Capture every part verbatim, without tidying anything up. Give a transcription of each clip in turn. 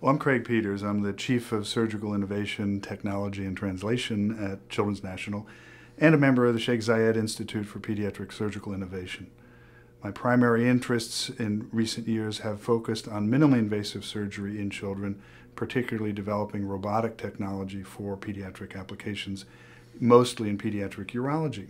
Well, I'm Craig Peters. I'm the Chief of Surgical Innovation, Technology, and Translation at Children's National and a member of the Sheikh Zayed Institute for Pediatric Surgical Innovation. My primary interests in recent years have focused on minimally invasive surgery in children, particularly developing robotic technology for pediatric applications, mostly in pediatric urology.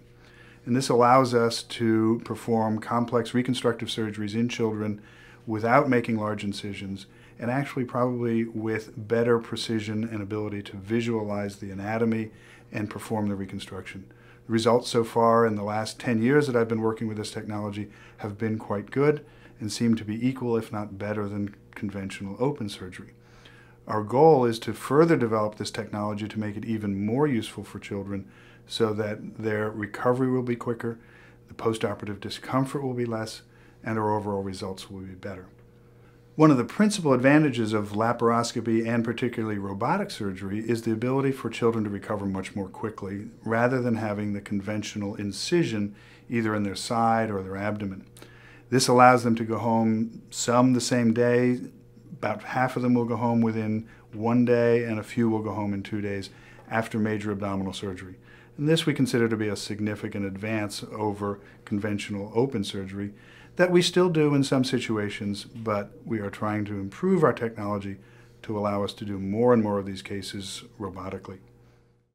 And this allows us to perform complex reconstructive surgeries in children without making large incisions, and actually probably with better precision and ability to visualize the anatomy and perform the reconstruction. The results so far in the last ten years that I've been working with this technology have been quite good and seem to be equal, if not better, than conventional open surgery. Our goal is to further develop this technology to make it even more useful for children so that their recovery will be quicker, the postoperative discomfort will be less, and our overall results will be better. One of the principal advantages of laparoscopy and particularly robotic surgery is the ability for children to recover much more quickly rather than having the conventional incision either in their side or their abdomen. This allows them to go home some the same day. About half of them will go home within one day and a few will go home in two days after major abdominal surgery. And this we consider to be a significant advance over conventional open surgery that we still do in some situations, but we are trying to improve our technology to allow us to do more and more of these cases robotically.